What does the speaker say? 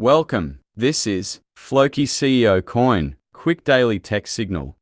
Welcome, this is FLOKI CEO Coin, quick daily tech signal.